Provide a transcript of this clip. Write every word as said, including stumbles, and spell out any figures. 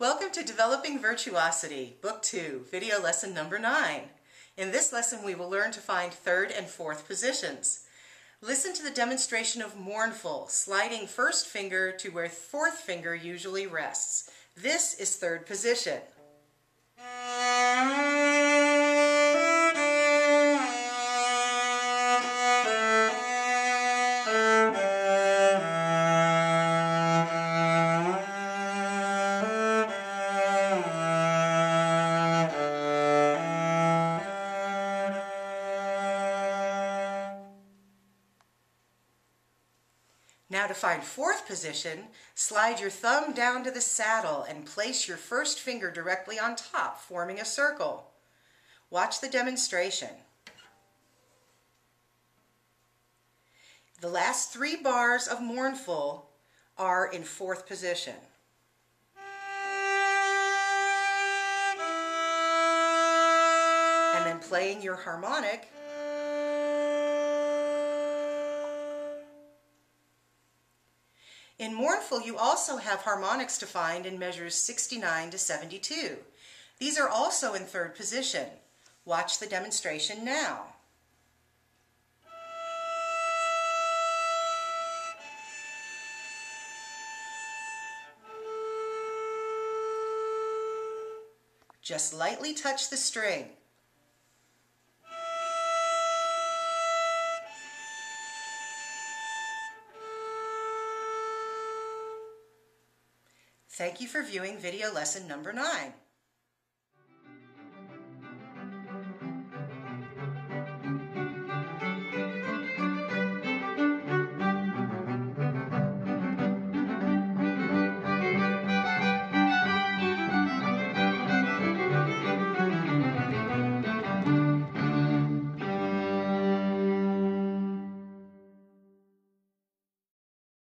Welcome to Developing Virtuosity, Book two, Video Lesson Number nine. In this lesson we will learn to find third and fourth positions. Listen to the demonstration of Mournful, sliding first finger to where fourth finger usually rests. This is third position. Now to find fourth position, slide your thumb down to the saddle and place your first finger directly on top, forming a circle. Watch the demonstration. The last three bars of Mournful are in fourth position. And then playing your harmonic, in Mournful, you also have harmonics to find in measures sixty-nine to seventy-two. These are also in third position. Watch the demonstration now. Just lightly touch the string. Thank you for viewing video lesson number nine.